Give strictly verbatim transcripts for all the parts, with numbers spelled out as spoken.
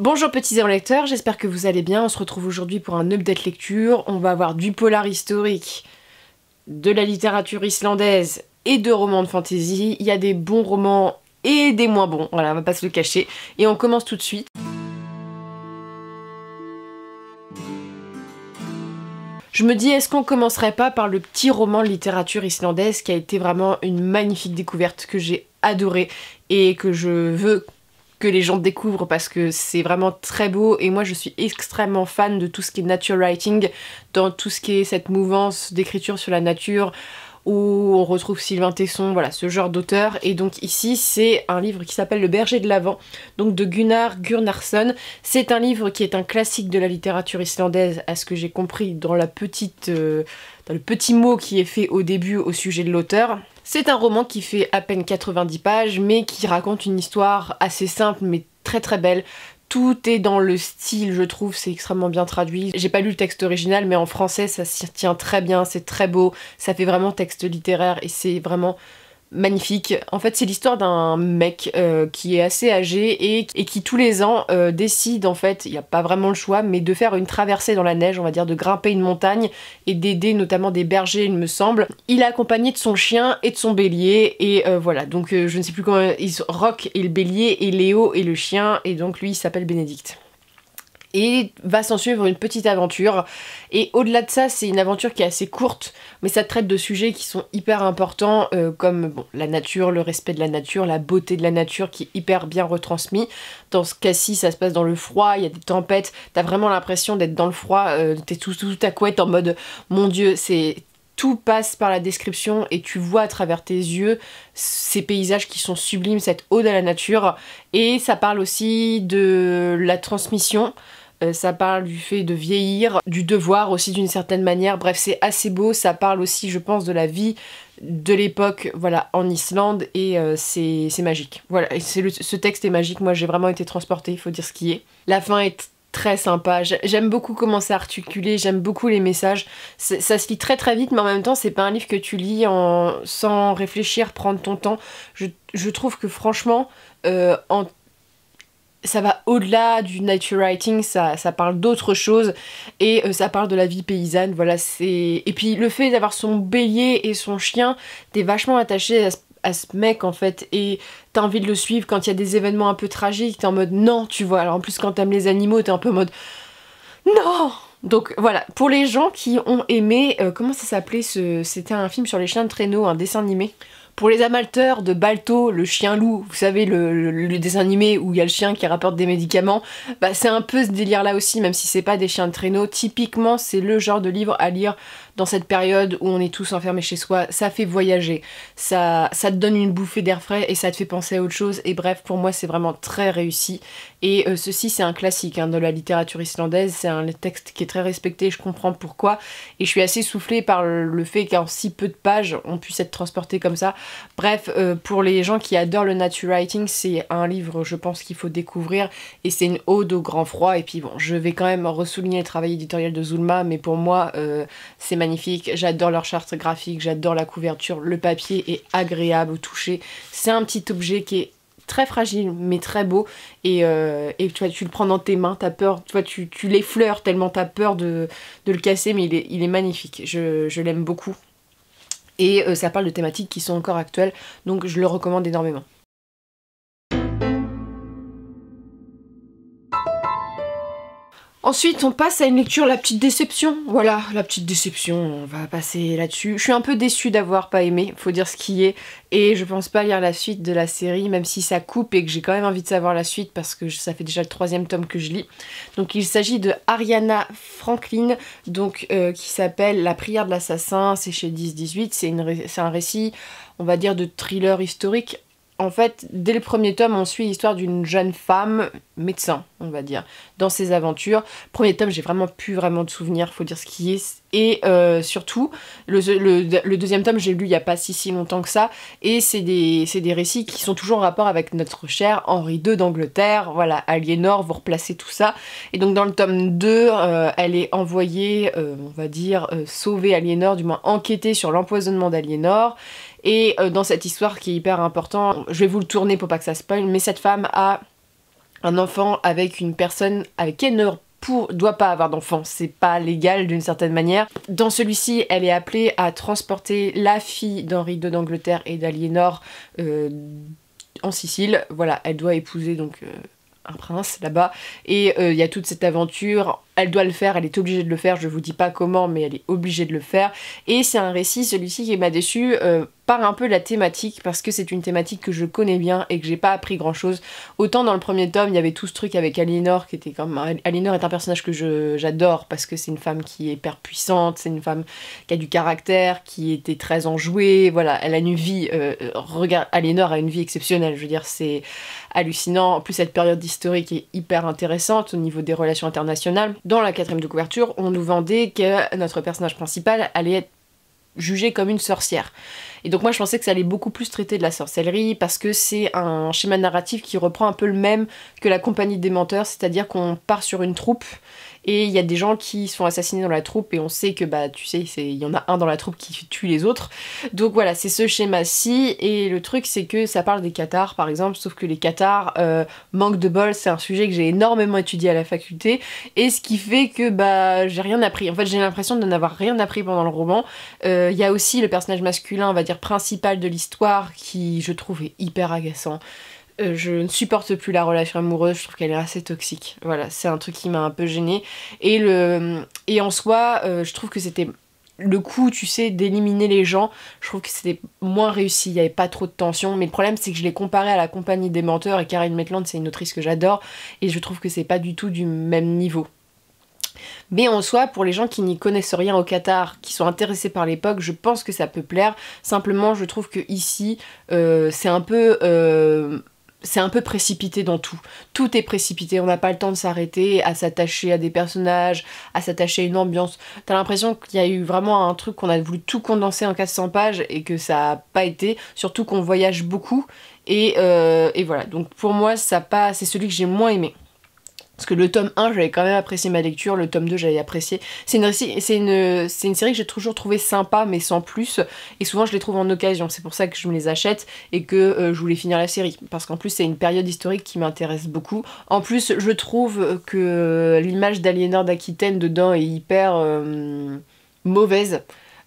Bonjour petits amis lecteurs, j'espère que vous allez bien. On se retrouve aujourd'hui pour un update lecture. On va avoir du polar historique, de la littérature islandaise et de romans de fantasy. Il y a des bons romans et des moins bons, voilà, on va pas se le cacher. Et on commence tout de suite. Je me dis, est-ce qu'on commencerait pas par le petit roman de littérature islandaise qui a été vraiment une magnifique découverte que j'ai adorée et que je veux que les gens découvrent parce que c'est vraiment très beau et moi je suis extrêmement fan de tout ce qui est nature writing, dans tout ce qui est cette mouvance d'écriture sur la nature où on retrouve Sylvain Tesson, voilà ce genre d'auteur. Et donc ici c'est un livre qui s'appelle Le berger de l'avent, donc de Gunnar Gunnarsson. C'est un livre qui est un classique de la littérature islandaise à ce que j'ai compris dans la petite, euh, dans le petit mot qui est fait au début au sujet de l'auteur. C'est un roman qui fait à peine quatre-vingt-dix pages mais qui raconte une histoire assez simple mais très très belle. Tout est dans le style, je trouve, c'est extrêmement bien traduit. J'ai pas lu le texte original, mais en français, ça s'y tient très bien, c'est très beau, ça fait vraiment texte littéraire et c'est vraiment magnifique. En fait, c'est l'histoire d'un mec euh, qui est assez âgé et, et qui tous les ans euh, décide, en fait, il n'y a pas vraiment le choix, mais de faire une traversée dans la neige, on va dire, de grimper une montagne et d'aider notamment des bergers, il me semble. Il est accompagné de son chien et de son bélier et euh, voilà, donc euh, je ne sais plus comment, ils Rock et le bélier et Léo et le chien et donc lui il s'appelle Bénédicte. Et va s'en suivre une petite aventure. Et au-delà de ça, c'est une aventure qui est assez courte, mais ça traite de sujets qui sont hyper importants, euh, comme bon, la nature, le respect de la nature, la beauté de la nature qui est hyper bien retransmis. Dans ce cas-ci, ça se passe dans le froid, il y a des tempêtes, t'as vraiment l'impression d'être dans le froid, euh, t'es tout, tout, tout à couette en mode « Mon Dieu, c'est... » Tout passe par la description et tu vois à travers tes yeux ces paysages qui sont sublimes, cette ode à la nature. Et ça parle aussi de la transmission, euh, ça parle du fait de vieillir, du devoir aussi d'une certaine manière. Bref, c'est assez beau, ça parle aussi, je pense, de la vie de l'époque, voilà, en Islande et euh, c'est magique. Voilà, et le, ce texte est magique, moi j'ai vraiment été transportée, il faut dire ce qui est. La fin est très sympa, j'aime beaucoup comment c'est articulé, j'aime beaucoup les messages, ça se lit très très vite mais en même temps c'est pas un livre que tu lis en... sans réfléchir, prendre ton temps. Je, je trouve que franchement euh, en... ça va au-delà du nature writing, ça, ça parle d'autre chose et euh, ça parle de la vie paysanne, voilà c'est... Et puis le fait d'avoir son bélier et son chien, t'es vachement attaché à ce à ce mec en fait et t'as envie de le suivre quand il y a des événements un peu tragiques, t'es en mode non tu vois, alors en plus quand t'aimes les animaux t'es un peu en mode non. Donc voilà, pour les gens qui ont aimé euh, comment ça s'appelait ce... c'était un film sur les chiens de traîneau, un dessin animé. Pour les amateurs de Balto, le chien loup, vous savez le, le, le dessin animé où il y a le chien qui rapporte des médicaments, bah c'est un peu ce délire là aussi, même si c'est pas des chiens de traîneau. Typiquement c'est le genre de livre à lire dans cette période où on est tous enfermés chez soi, ça fait voyager, ça, ça te donne une bouffée d'air frais et ça te fait penser à autre chose et bref pour moi c'est vraiment très réussi. Et euh, ceci c'est un classique hein, de la littérature islandaise, c'est un texte qui est très respecté, je comprends pourquoi et je suis assez soufflée par le fait qu'en si peu de pages on puisse être transporté comme ça. Bref, euh, pour les gens qui adorent le nature writing, c'est un livre je pense qu'il faut découvrir et c'est une ode au grand froid. Et puis bon, je vais quand même ressouligner le travail éditorial de Zulma, mais pour moi euh, c'est magnifique, j'adore leur charte graphique, j'adore la couverture, le papier est agréable au toucher, c'est un petit objet qui est très fragile mais très beau et, euh, et tu vois tu le prends dans tes mains, t'as peur, tu vois tu, tu l'effleures tellement t'as peur de, de le casser mais il est, il est magnifique, je, je l'aime beaucoup. Et euh, ça parle de thématiques qui sont encore actuelles, donc je le recommande énormément. Ensuite, on passe à une lecture, la petite déception. Voilà, la petite déception, on va passer là-dessus. Je suis un peu déçue d'avoir pas aimé, faut dire ce qui est. Et je pense pas lire la suite de la série, même si ça coupe et que j'ai quand même envie de savoir la suite parce que ça fait déjà le troisième tome que je lis. Donc il s'agit de Ariana Franklin, donc euh, qui s'appelle La prière de l'assassin, c'est chez dix dix-huit, c'est un récit, on va dire, de thriller historique. En fait, dès le premier tome, on suit l'histoire d'une jeune femme, médecin, on va dire, dans ses aventures. Premier tome, j'ai vraiment plus vraiment de souvenirs, faut dire ce qui est. Et euh, surtout, le, le, le deuxième tome, j'ai lu il n'y a pas si si longtemps que ça, et c'est des, des récits qui sont toujours en rapport avec notre cher Henri deux d'Angleterre, voilà, Aliénor, vous replacez tout ça. Et donc dans le tome deux, euh, elle est envoyée, euh, on va dire, euh, sauver Aliénor, du moins enquêter sur l'empoisonnement d'Aliénor. Et dans cette histoire qui est hyper importante, je vais vous le tourner pour pas que ça spoil, mais cette femme a un enfant avec une personne avec qui elle ne pour, doit pas avoir d'enfant, c'est pas légal d'une certaine manière. Dans celui-ci, elle est appelée à transporter la fille d'Henri deux d'Angleterre et d'Aliénor euh, en Sicile. Voilà, elle doit épouser donc... Euh, un prince là-bas, et il euh, y a toute cette aventure, elle doit le faire, elle est obligée de le faire, je vous dis pas comment, mais elle est obligée de le faire, et c'est un récit, celui-ci, qui m'a déçu euh, par un peu la thématique, parce que c'est une thématique que je connais bien, et que j'ai pas appris grand-chose. Autant dans le premier tome, il y avait tout ce truc avec Aliénor, qui était comme... Aliénor est un personnage que j'adore, parce que c'est une femme qui est hyper puissante, c'est une femme qui a du caractère, qui était très enjouée, voilà, elle a une vie... Euh, regarde, Aliénor a une vie exceptionnelle, je veux dire, c'est... hallucinant. En plus, cette période historique est hyper intéressante au niveau des relations internationales. Dans la quatrième de couverture, on nous vendait que notre personnage principal allait être jugé comme une sorcière. Et donc moi je pensais que ça allait beaucoup plus traiter de la sorcellerie, parce que c'est un schéma narratif qui reprend un peu le même que la compagnie des menteurs, c'est-à-dire qu'on part sur une troupe et il y a des gens qui sont assassinés dans la troupe, et on sait que bah tu sais, il y en a un dans la troupe qui tue les autres. Donc voilà, c'est ce schéma-ci, et le truc c'est que ça parle des cathares par exemple, sauf que les cathares, euh, manque de bol, c'est un sujet que j'ai énormément étudié à la faculté, et ce qui fait que bah j'ai rien appris. En fait j'ai l'impression de n'avoir rien appris pendant le roman. Il euh, y a aussi le personnage masculin, on va dire principal de l'histoire, qui je trouve est hyper agaçant. Euh, je ne supporte plus la relation amoureuse, je trouve qu'elle est assez toxique. Voilà, c'est un truc qui m'a un peu gênée. Et, le... Et en soi, euh, je trouve que c'était le coup, tu sais, d'éliminer les gens. Je trouve que c'était moins réussi, il n'y avait pas trop de tension. Mais le problème, c'est que je l'ai comparé à la compagnie des menteurs, et Karine Maitland, c'est une autrice que j'adore, et je trouve que c'est pas du tout du même niveau. Mais en soi, pour les gens qui n'y connaissent rien au Qatar, qui sont intéressés par l'époque, je pense que ça peut plaire. Simplement, je trouve que ici, euh, c'est un peu... Euh... c'est un peu précipité dans tout. Tout est précipité, on n'a pas le temps de s'arrêter, à s'attacher à des personnages, à s'attacher à une ambiance. T'as l'impression qu'il y a eu vraiment un truc qu'on a voulu tout condenser en quatre cents pages et que ça n'a pas été, surtout qu'on voyage beaucoup. Et, euh, et voilà, donc pour moi, ça pas, c'est celui que j'ai moins aimé. Parce que le tome un, j'avais quand même apprécié ma lecture, le tome deux, j'avais apprécié. C'est une, une, une série que j'ai toujours trouvée sympa, mais sans plus, et souvent je les trouve en occasion, c'est pour ça que je me les achète, et que euh, je voulais finir la série, parce qu'en plus c'est une période historique qui m'intéresse beaucoup. En plus, je trouve que l'image d'Aliénor d'Aquitaine dedans est hyper euh, mauvaise,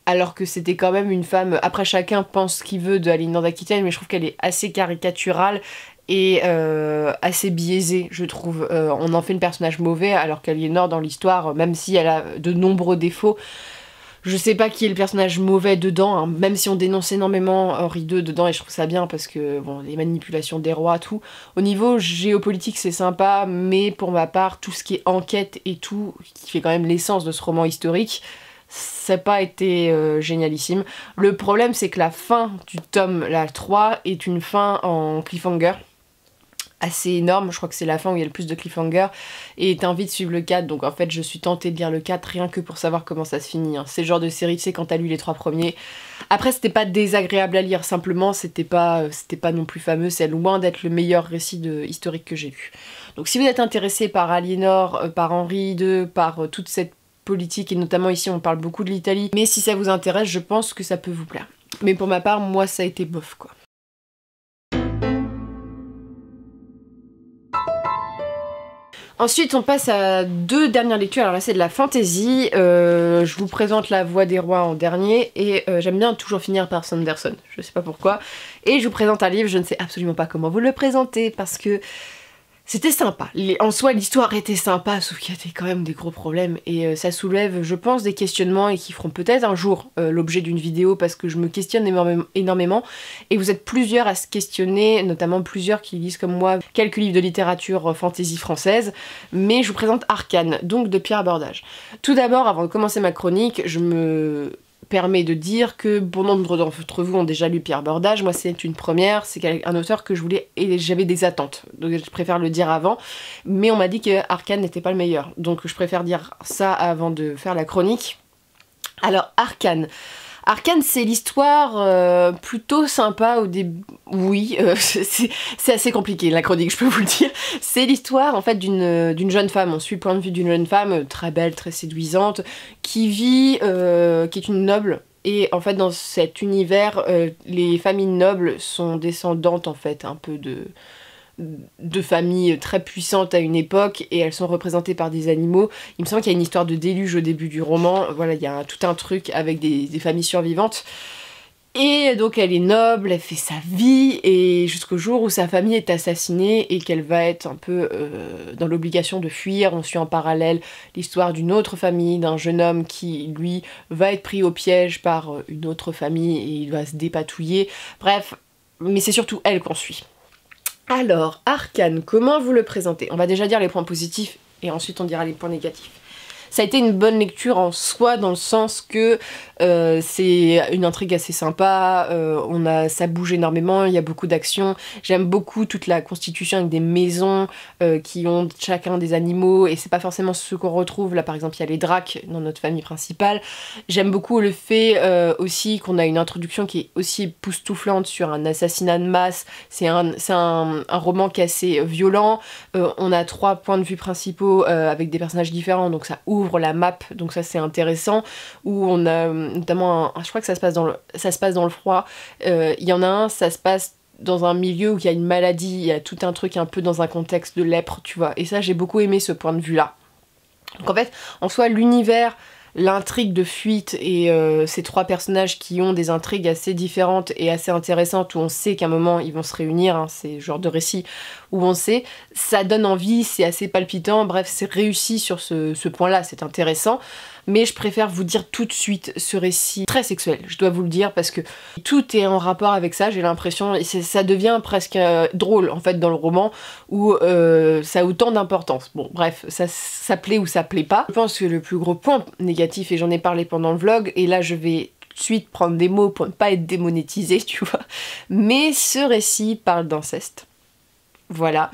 alors que c'était quand même une femme... Après, chacun pense ce qu'il veut de Aliénor d'Aquitaine, mais je trouve qu'elle est assez caricaturale, et euh, assez biaisée, je trouve. Euh, on en fait le personnage mauvais, alors qu'Aliénor dans l'histoire, même si elle a de nombreux défauts, je sais pas qui est le personnage mauvais dedans, hein, même si on dénonce énormément Henri deux dedans, et je trouve ça bien, parce que, bon, les manipulations des rois, tout. Au niveau géopolitique, c'est sympa, mais pour ma part, tout ce qui est enquête et tout, qui fait quand même l'essence de ce roman historique, ça n'a pas été euh, génialissime. Le problème, c'est que la fin du tome, la trois, est une fin en cliffhanger, assez énorme, je crois que c'est la fin où il y a le plus de cliffhanger, et t'invite à suivre le quatre, donc en fait je suis tentée de lire le quatre rien que pour savoir comment ça se finit, hein. C'est le genre de série, tu sais, quand t'as lu les trois premiers. Après c'était pas désagréable à lire, simplement c'était pas, c'était pas non plus fameux, c'est loin d'être le meilleur récit de, historique que j'ai lu. Donc si vous êtes intéressé par Aliénor, par Henri deux, par toute cette politique, et notamment ici on parle beaucoup de l'Italie, mais si ça vous intéresse, je pense que ça peut vous plaire. Mais pour ma part, moi ça a été bof quoi. Ensuite, on passe à deux dernières lectures. Alors là, c'est de la fantasy. Euh, je vous présente La voie des rois en dernier, et euh, j'aime bien toujours finir par Sanderson. Je sais pas pourquoi. Et je vous présente un livre, je ne sais absolument pas comment vous le présenter, parce que c'était sympa. Les, en soi, l'histoire était sympa, sauf qu'il y avait quand même des gros problèmes, et euh, ça soulève, je pense, des questionnements, et qui feront peut-être un jour euh, l'objet d'une vidéo, parce que je me questionne énormément, énormément, et vous êtes plusieurs à se questionner, notamment plusieurs qui lisent comme moi quelques livres de littérature euh, fantasy française, mais je vous présente Arkane, donc de Pierre Bordage. Tout d'abord, avant de commencer ma chronique, je me permets de dire que bon nombre d'entre vous ont déjà lu Pierre Bordage, moi c'est une première, c'est un auteur que je voulais et j'avais des attentes, donc je préfère le dire avant, mais on m'a dit que Arkane n'était pas le meilleur, donc je préfère dire ça avant de faire la chronique. Alors Arkane, Arkane c'est l'histoire euh, plutôt sympa au début, oui, euh, c'est assez compliqué la chronique, je peux vous le dire. C'est l'histoire en fait d'une jeune femme, on suit le point de vue d'une jeune femme très belle, très séduisante, qui vit, euh, qui est une noble, et en fait dans cet univers, euh, les familles nobles sont descendantes en fait un peu de... de familles très puissantes à une époque et elles sont représentées par des animaux. Il me semble qu'il y a une histoire de déluge au début du roman, voilà, il y a un, tout un truc avec des, des familles survivantes. Et donc elle est noble, elle fait sa vie, et jusqu'au jour où sa famille est assassinée et qu'elle va être un peu euh, dans l'obligation de fuir. On suit en parallèle l'histoire d'une autre famille, d'un jeune homme qui, lui, va être pris au piège par une autre famille et il va se dépatouiller. Bref, mais c'est surtout elle qu'on suit. Alors, Arkane, comment vous le présentez? On va déjà dire les points positifs et ensuite on dira les points négatifs. Ça a été une bonne lecture en soi, dans le sens que euh, c'est une intrigue assez sympa, euh, on a, ça bouge énormément, il y a beaucoup d'action. J'aime beaucoup toute la constitution avec des maisons euh, qui ont chacun des animaux, et c'est pas forcément ce qu'on retrouve. Là par exemple, il y a les dracs dans notre famille principale. J'aime beaucoup le fait euh, aussi qu'on a une introduction qui est aussi époustouflante sur un assassinat de masse. C'est un, un, un roman qui est assez violent, euh, on a trois points de vue principaux euh, avec des personnages différents, donc ça ouvre la map, donc ça c'est intéressant. Où on a notamment un, je crois que ça se passe dans le, ça se passe dans le froid, il euh, y en a un, ça se passe dans un milieu où il y a une maladie, il y a tout un truc un peu dans un contexte de lèpre, tu vois, et ça j'ai beaucoup aimé ce point de vue là. Donc en fait en soi l'univers, l'intrigue de fuite et euh, ces trois personnages qui ont des intrigues assez différentes et assez intéressantes, où on sait qu'à un moment ils vont se réunir, hein, c'est le genre de récit où on sait, ça donne envie, c'est assez palpitant, bref c'est réussi sur ce, ce point-là, c'est intéressant. Mais je préfère vous dire tout de suite, ce récit très sexuel, je dois vous le dire, parce que tout est en rapport avec ça, j'ai l'impression, et ça devient presque euh, drôle en fait dans le roman, où euh, ça a autant d'importance. Bon bref, ça, ça plaît ou ça plaît pas. Je pense que le plus gros point négatif, et j'en ai parlé pendant le vlog, et là je vais tout de suite prendre des mots pour ne pas être démonétisée, tu vois, mais ce récit parle d'inceste. Voilà.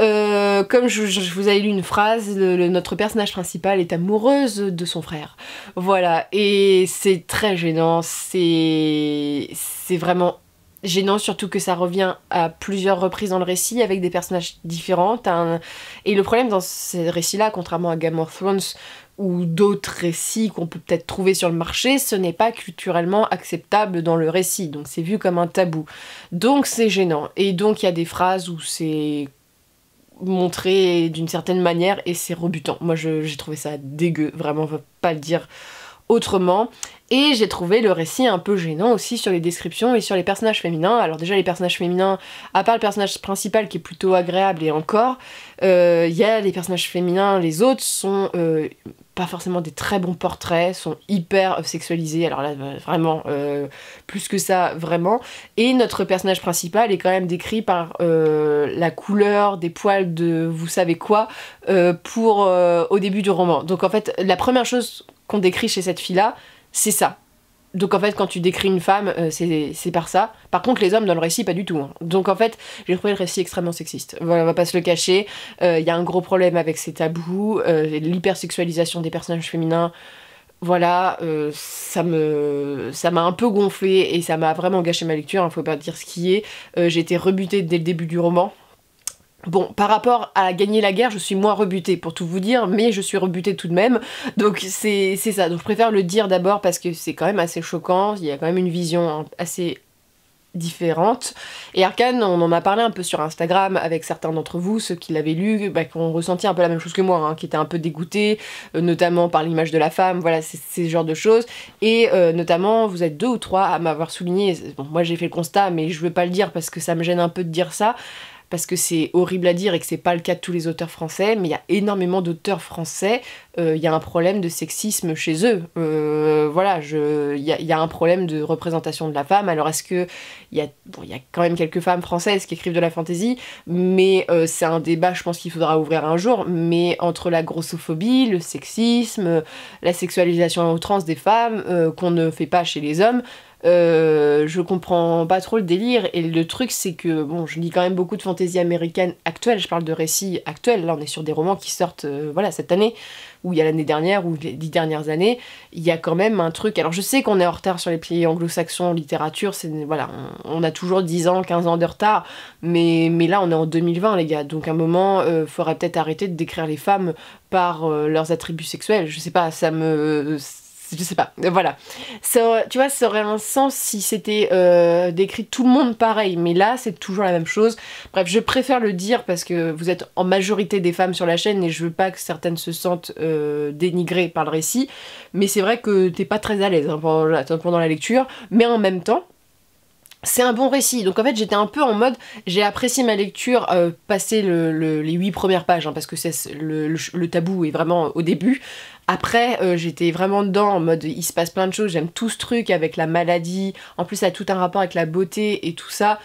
Euh, comme je, je, je vous avais lu une phrase, le, le, notre personnage principal est amoureuse de son frère. Voilà, et c'est très gênant, c'est vraiment gênant, surtout que ça revient à plusieurs reprises dans le récit, avec des personnages différents. Hein. Et le problème dans ces récits-là, contrairement à Game of Thrones, ou d'autres récits qu'on peut peut-être trouver sur le marché, ce n'est pas culturellement acceptable dans le récit, donc c'est vu comme un tabou. Donc c'est gênant, et donc il y a des phrases où c'est montré d'une certaine manière et c'est rebutant. Moi j'ai trouvé ça dégueu, vraiment, on va pas le dire autrement. Et j'ai trouvé le récit un peu gênant aussi sur les descriptions et sur les personnages féminins. Alors déjà les personnages féminins, à part le personnage principal qui est plutôt agréable, et encore, il euh, y a les personnages féminins, les autres sont euh, pas forcément des très bons portraits, sont hyper sexualisés, alors là vraiment euh, plus que ça, vraiment. Et notre personnage principal est quand même décrit par euh, la couleur des poils de vous savez quoi euh, pour euh, au début du roman. Donc en fait la première chose qu'on décrit chez cette fille là, c'est ça. Donc en fait quand tu décris une femme, euh, c'est par ça. Par contre les hommes dans le récit, pas du tout. Hein. Donc en fait j'ai trouvé le récit extrêmement sexiste. Voilà, on va pas se le cacher. Il euh, y a un gros problème avec ces tabous, euh, l'hypersexualisation des personnages féminins. Voilà, euh, ça me, ça m'a un peu gonflé et ça m'a vraiment gâché ma lecture, hein, faut pas dire ce qui est. Euh, j'ai été rebutée dès le début du roman. Bon, par rapport à Gagner la guerre, je suis moins rebutée, pour tout vous dire, mais je suis rebutée tout de même, donc c'est ça. Donc je préfère le dire d'abord parce que c'est quand même assez choquant, il y a quand même une vision assez différente. Et Arkane, on en a parlé un peu sur Instagram avec certains d'entre vous, ceux qui l'avaient lu, bah, qui ont ressenti un peu la même chose que moi, hein, qui étaient un peu dégoûtés, euh, notamment par l'image de la femme, voilà, c'est ce genre de choses. Et euh, notamment, vous êtes deux ou trois à m'avoir souligné, bon, moi j'ai fait le constat, mais je veux pas le dire parce que ça me gêne un peu de dire ça, parce que c'est horrible à dire et que c'est pas le cas de tous les auteurs français, mais il y a énormément d'auteurs français, il euh, y a un problème de sexisme chez eux. Euh, voilà, il y, y a un problème de représentation de la femme. Alors est-ce que il y a, bon, y a quand même quelques femmes françaises qui écrivent de la fantasy, mais euh, c'est un débat, je pense qu'il faudra ouvrir un jour, mais entre la grossophobie, le sexisme, la sexualisation à outrance des femmes, euh, qu'on ne fait pas chez les hommes, Euh, je comprends pas trop le délire. Et le truc c'est que, bon, je lis quand même beaucoup de fantasy américaine actuelle, je parle de récits actuels, là on est sur des romans qui sortent euh, voilà, cette année, ou il y a l'année dernière, ou les dix dernières années, il y a quand même un truc. Alors je sais qu'on est en retard sur les pays anglo-saxons en littérature, c'est, voilà, on, on a toujours dix ans, quinze ans de retard, mais, mais là on est en deux mille vingt les gars, donc à un moment euh, faudrait peut-être arrêter de décrire les femmes par euh, leurs attributs sexuels, je sais pas, ça me... je sais pas, voilà. Ça, tu vois, ça aurait un sens si c'était euh, décrit tout le monde pareil, mais là c'est toujours la même chose. Bref, je préfère le dire parce que vous êtes en majorité des femmes sur la chaîne et je veux pas que certaines se sentent euh, dénigrées par le récit, mais c'est vrai que t'es pas très à l'aise hein, pendant, pendant la lecture, mais en même temps, c'est un bon récit. Donc en fait j'étais un peu en mode, j'ai apprécié ma lecture euh, passer le, le, les huit premières pages, hein, parce que le, le, le tabou est vraiment au début. Après euh, j'étais vraiment dedans en mode il se passe plein de choses, j'aime tout ce truc avec la maladie, en plus ça a tout un rapport avec la beauté et tout ça.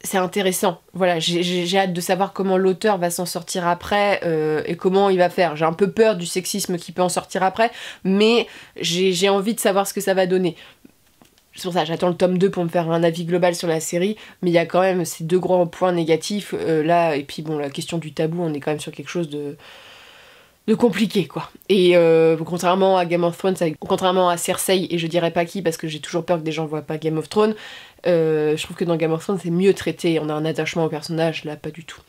C'est intéressant, voilà, j'ai hâte de savoir comment l'auteur va s'en sortir après euh, et comment il va faire. J'ai un peu peur du sexisme qui peut en sortir après, mais j'ai envie de savoir ce que ça va donner. C'est pour ça, j'attends le tome deux pour me faire un avis global sur la série, mais il y a quand même ces deux grands points négatifs, euh, là, et puis bon, la question du tabou, on est quand même sur quelque chose de, de compliqué, quoi. Et euh, contrairement à Game of Thrones, contrairement à Cersei, et je dirais pas qui, parce que j'ai toujours peur que des gens voient pas Game of Thrones, euh, je trouve que dans Game of Thrones, c'est mieux traité, on a un attachement au personnage, là, pas du tout.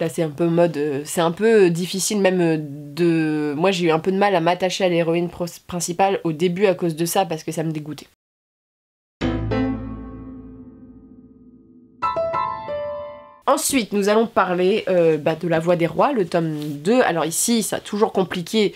Là, c'est un peu mode... Euh, c'est un peu difficile même de... Moi, j'ai eu un peu de mal à m'attacher à l'héroïne principale au début à cause de ça, parce que ça me dégoûtait. Ensuite, nous allons parler euh, bah, de La voie des rois, le tome deux. Alors ici, ça a toujours compliqué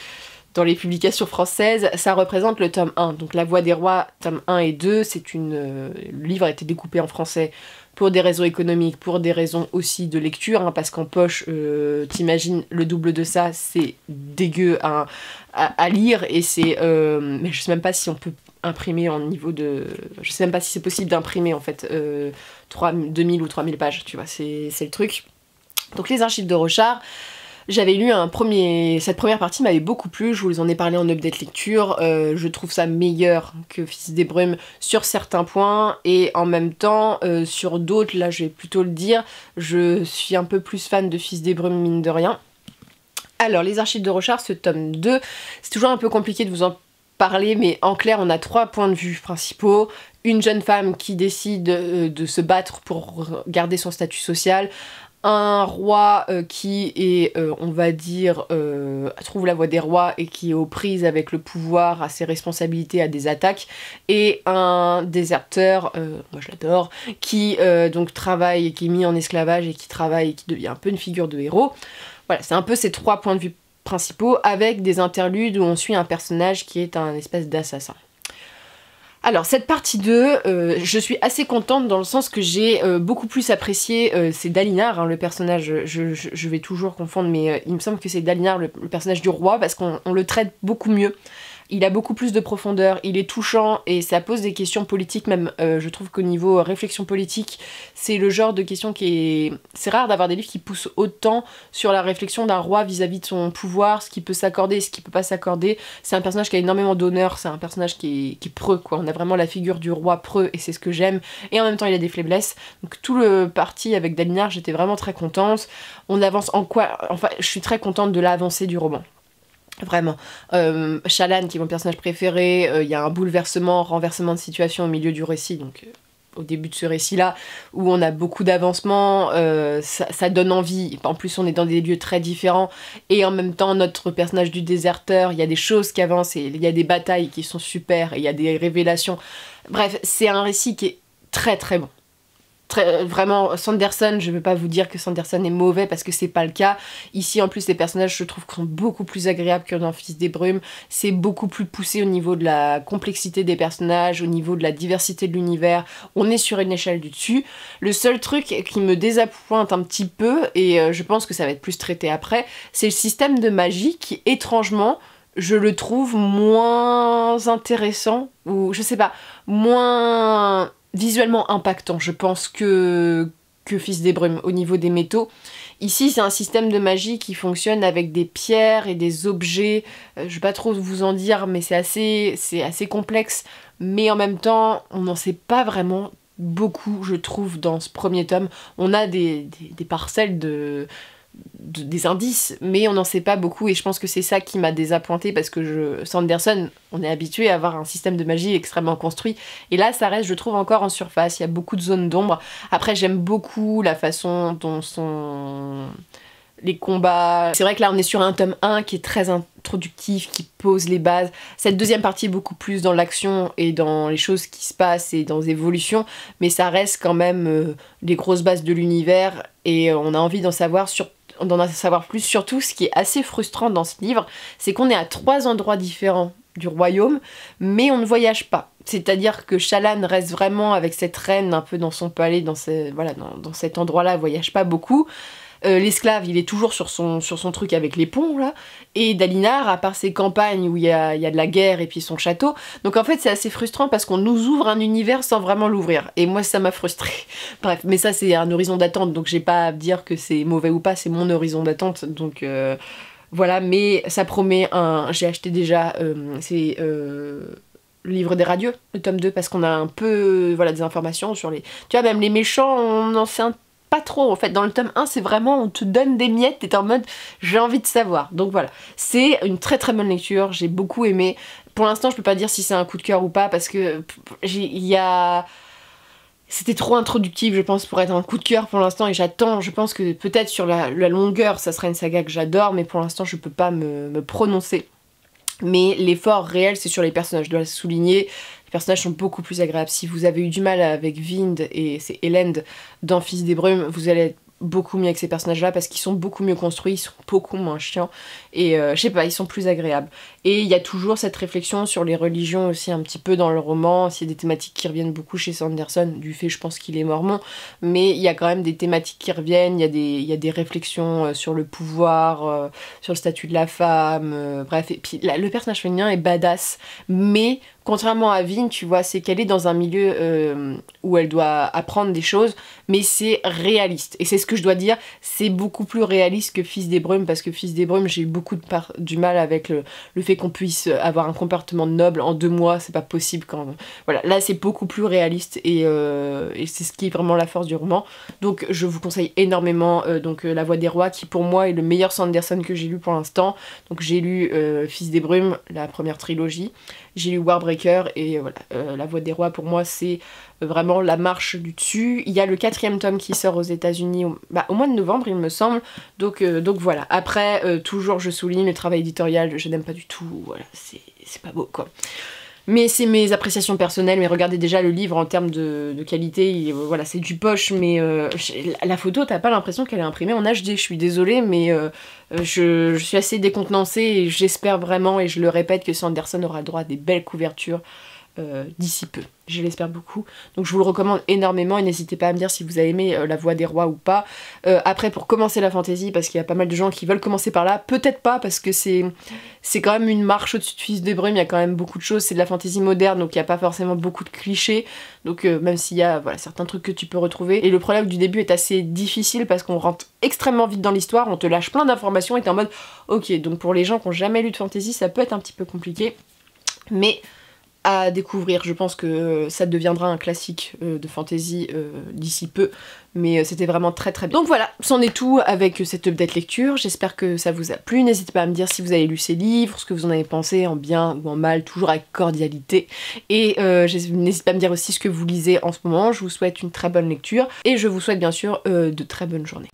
dans les publications françaises, ça représente le tome un. Donc La voie des rois, tome un et deux, c'est une... Euh, le livre a été découpé en français pour des raisons économiques, pour des raisons aussi de lecture, hein, parce qu'en poche, euh, t'imagines, le double de ça, c'est dégueu à, à, à lire, et c'est... Euh, mais je sais même pas si on peut... imprimer en niveau de... Je sais même pas si c'est possible d'imprimer en fait euh, deux mille ou trois mille pages, tu vois, c'est le truc. Donc les archives de Rochard, j'avais lu un premier... Cette première partie m'avait beaucoup plu, je vous en ai parlé en update lecture, euh, je trouve ça meilleur que Fils des Brumes sur certains points, et en même temps, euh, sur d'autres, là je vais plutôt le dire, je suis un peu plus fan de Fils des Brumes mine de rien. Alors les archives de Rochard, ce tome deux, c'est toujours un peu compliqué de vous en parler, mais en clair on a trois points de vue principaux. Une jeune femme qui décide euh, de se battre pour garder son statut social, un roi euh, qui est, euh, on va dire, euh, trouve la voie des rois et qui est aux prises avec le pouvoir, à ses responsabilités, à des attaques, et un déserteur, euh, moi je l'adore, qui euh, donc travaille, qui est mis en esclavage et qui travaille, et qui devient un peu une figure de héros. Voilà, c'est un peu ces trois points de vue principaux, avec des interludes où on suit un personnage qui est un espèce d'assassin. Alors cette partie deux, euh, je suis assez contente dans le sens que j'ai euh, beaucoup plus apprécié, euh, c'est Dalinar, hein, le personnage, je, je, je vais toujours confondre, mais euh, il me semble que c'est Dalinar, le, le personnage du roi, parce qu'on le traite beaucoup mieux. Il a beaucoup plus de profondeur, il est touchant et ça pose des questions politiques même. Euh, je trouve qu'au niveau réflexion politique, c'est le genre de question qui est... C'est rare d'avoir des livres qui poussent autant sur la réflexion d'un roi vis-à-vis de son pouvoir, ce qui peut s'accorder, ce qui peut pas s'accorder. C'est un personnage qui a énormément d'honneur, c'est un personnage qui est, qui est preux, quoi. On a vraiment la figure du roi preux et c'est ce que j'aime. Et en même temps, il a des faiblesses. Donc tout le parti avec Dalinar, j'étais vraiment très contente. On avance en quoi... Enfin, je suis très contente de l'avancée du roman. Vraiment. Euh, Shalan, qui est mon personnage préféré, il euh, y a un bouleversement, renversement de situation au milieu du récit, donc euh, au début de ce récit-là, où on a beaucoup d'avancements, euh, ça, ça donne envie. En plus, on est dans des lieux très différents, et en même temps, notre personnage du déserteur, il y a des choses qui avancent, et il y a des batailles qui sont super, et il y a des révélations. Bref, c'est un récit qui est très très bon. Très, vraiment, Sanderson, je ne veux pas vous dire que Sanderson est mauvais parce que c'est pas le cas. Ici, en plus, les personnages, je trouve, sont beaucoup plus agréables que dans Fils des Brumes. C'est beaucoup plus poussé au niveau de la complexité des personnages, au niveau de la diversité de l'univers. On est sur une échelle du dessus. Le seul truc qui me désappointe un petit peu, et je pense que ça va être plus traité après, c'est le système de magie qui, étrangement, je le trouve moins intéressant, ou je sais pas, moins... visuellement impactant, je pense, que, que Fils des Brumes au niveau des métaux. Ici, c'est un système de magie qui fonctionne avec des pierres et des objets. Euh, je vais pas trop vous en dire, mais c'est assez, c'est assez complexe. Mais en même temps, on n'en sait pas vraiment beaucoup, je trouve, dans ce premier tome. On a des, des, des parcelles de... De, des indices, mais on n'en sait pas beaucoup et je pense que c'est ça qui m'a désappointé parce que je, Sanderson, on est habitué à avoir un système de magie extrêmement construit et là ça reste, je trouve, encore en surface, il y a beaucoup de zones d'ombre. Après j'aime beaucoup la façon dont sont les combats, c'est vrai que là on est sur un tome un qui est très, introductif, qui pose les bases. Cette deuxième partie est beaucoup plus dans l'action et dans les choses qui se passent et dans l'évolution, mais ça reste quand même euh, les grosses bases de l'univers, et on a envie d'en savoir sur d'en savoir plus. Surtout, ce qui est assez frustrant dans ce livre, c'est qu'on est à trois endroits différents du royaume, mais on ne voyage pas. C'est-à-dire que Shallan reste vraiment avec cette reine un peu dans son palais, dans, ce, voilà, dans, dans cet endroit-là, elle voyage pas beaucoup. Euh, l'esclave, il est toujours sur son, sur son truc avec les ponts, là. Et Dalinar, à part ses campagnes où il y a, y a de la guerre et puis son château. Donc en fait, c'est assez frustrant parce qu'on nous ouvre un univers sans vraiment l'ouvrir. Et moi, ça m'a frustrée. Bref, mais ça, c'est un horizon d'attente, donc j'ai pas à dire que c'est mauvais ou pas, c'est mon horizon d'attente, donc... Euh... Voilà, mais ça promet un... J'ai acheté déjà, euh, c'est euh, le livre des radieux, le tome deux, parce qu'on a un peu, voilà, des informations sur les... Tu vois, même les méchants, on n'en sait pas trop, en fait. Dans le tome un, c'est vraiment, on te donne des miettes, t'es en mode, j'ai envie de savoir. Donc voilà, c'est une très très bonne lecture, j'ai beaucoup aimé. Pour l'instant, je peux pas dire si c'est un coup de cœur ou pas, parce que il y a... C'était trop introductif, je pense, pour être un coup de cœur pour l'instant, et j'attends, je pense que peut-être sur la, la longueur, ça sera une saga que j'adore, mais pour l'instant, je peux pas me, me prononcer. Mais l'effort réel, c'est sur les personnages, je dois le souligner. Les personnages sont beaucoup plus agréables. Si vous avez eu du mal avec Vind et c'est Elend dans Fils des Brumes, vous allez être beaucoup mieux avec ces personnages-là, parce qu'ils sont beaucoup mieux construits, ils sont beaucoup moins chiants, et euh, je sais pas, ils sont plus agréables. Et il y a toujours cette réflexion sur les religions aussi un petit peu dans le roman, c'est des thématiques qui reviennent beaucoup chez Sanderson, du fait je pense qu'il est mormon, mais il y a quand même des thématiques qui reviennent, il y a des, y a des réflexions sur le pouvoir, euh, sur le statut de la femme, euh, bref, et puis là, le personnage féminin est badass, mais contrairement à Vin, tu vois, c'est qu'elle est dans un milieu euh, où elle doit apprendre des choses, mais c'est réaliste. Et c'est ce que je dois dire, c'est beaucoup plus réaliste que Fils des Brumes, parce que Fils des Brumes, j'ai eu beaucoup de par du mal avec le, le fait qu'on puisse avoir un comportement noble en deux mois, c'est pas possible quand... Voilà, là c'est beaucoup plus réaliste, et, euh, et c'est ce qui est vraiment la force du roman. Donc je vous conseille énormément euh, donc, euh, La Voie des Rois, qui pour moi est le meilleur Sanderson que j'ai lu pour l'instant. Donc j'ai lu euh, Fils des Brumes, la première trilogie, j'ai lu Warbreaker, et voilà, euh, La Voie des Rois pour moi c'est vraiment la marche du dessus. Il y a le quatrième tome qui sort aux États-Unis au, bah, au mois de novembre il me semble, donc, euh, donc voilà. Après euh, toujours je souligne le travail éditorial, je n'aime pas du tout, voilà, c'est pas beau quoi. Mais c'est mes appréciations personnelles, mais regardez déjà le livre en termes de, de qualité, il, voilà, c'est du poche, mais euh, la photo, t'as pas l'impression qu'elle est imprimée en H D, je suis désolée, mais euh, je, je suis assez décontenancée, et j'espère vraiment, et je le répète, que Sanderson aura droit à des belles couvertures euh, d'ici peu. Je l'espère beaucoup, donc je vous le recommande énormément, et n'hésitez pas à me dire si vous avez aimé euh, La Voie des Rois ou pas. Euh, après, pour commencer la fantasy, parce qu'il y a pas mal de gens qui veulent commencer par là, peut-être pas, parce que c'est quand même une marche au-dessus de Fils des Brumes, il y a quand même beaucoup de choses, c'est de la fantasy moderne, donc il n'y a pas forcément beaucoup de clichés, donc euh, même s'il y a voilà, certains trucs que tu peux retrouver, et le problème du début est assez difficile, parce qu'on rentre extrêmement vite dans l'histoire, on te lâche plein d'informations, et t'es en mode, ok, donc pour les gens qui n'ont jamais lu de fantasy, ça peut être un petit peu compliqué, mais... à découvrir. Je pense que ça deviendra un classique euh, de fantasy euh, d'ici peu, mais euh, c'était vraiment très très bien. Donc voilà, c'en est tout avec cette update lecture, j'espère que ça vous a plu, n'hésitez pas à me dire si vous avez lu ces livres, ce que vous en avez pensé, en bien ou en mal, toujours avec cordialité, et euh, n'hésitez pas à me dire aussi ce que vous lisez en ce moment, je vous souhaite une très bonne lecture, et je vous souhaite bien sûr euh, de très bonnes journées.